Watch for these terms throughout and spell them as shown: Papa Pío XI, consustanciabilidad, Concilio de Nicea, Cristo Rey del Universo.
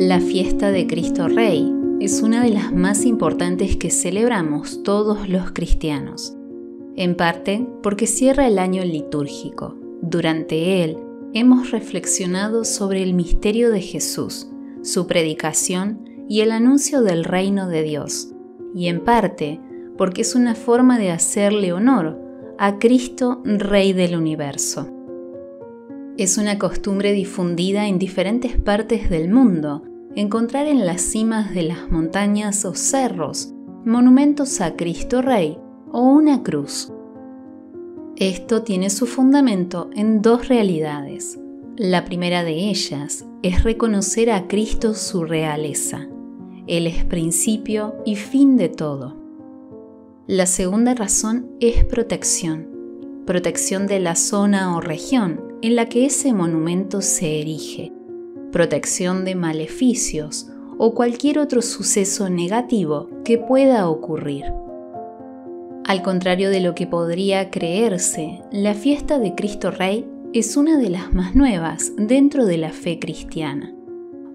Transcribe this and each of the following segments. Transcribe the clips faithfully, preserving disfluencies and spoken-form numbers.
La fiesta de Cristo Rey es una de las más importantes que celebramos todos los cristianos, en parte porque cierra el año litúrgico. Durante él hemos reflexionado sobre el misterio de Jesús, su predicación y el anuncio del reino de Dios, y en parte porque es una forma de hacerle honor a Cristo, Rey del Universo. Es una costumbre difundida en diferentes partes del mundo, encontrar en las cimas de las montañas o cerros monumentos a Cristo Rey o una cruz. Esto tiene su fundamento en dos realidades. La primera de ellas es reconocer a Cristo su realeza. Él es principio y fin de todo. La segunda razón es protección. Protección de la zona o región en la que ese monumento se erige. Protección de maleficios o cualquier otro suceso negativo que pueda ocurrir. Al contrario de lo que podría creerse, la fiesta de Cristo Rey es una de las más nuevas dentro de la fe cristiana.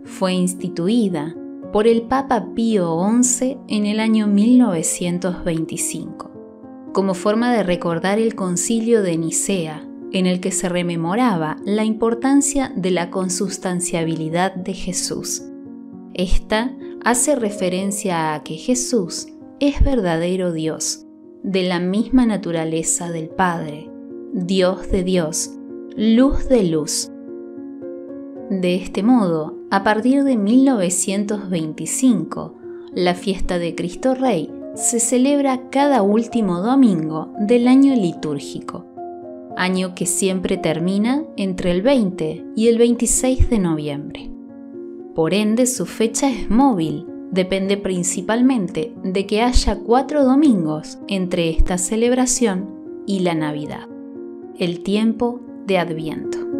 Fue instituida por el Papa Pío once en el año mil novecientos veinticinco, como forma de recordar el Concilio de Nicea, en el que se rememoraba la importancia de la consustanciabilidad de Jesús. Esta hace referencia a que Jesús es verdadero Dios, de la misma naturaleza del Padre, Dios de Dios, luz de luz. De este modo, a partir de mil novecientos veinticinco, la fiesta de Cristo Rey se celebra cada último domingo del año litúrgico, año que siempre termina entre el veinte y el veintiséis de noviembre. Por ende, su fecha es móvil. Depende principalmente de que haya cuatro domingos entre esta celebración y la Navidad, el tiempo de Adviento.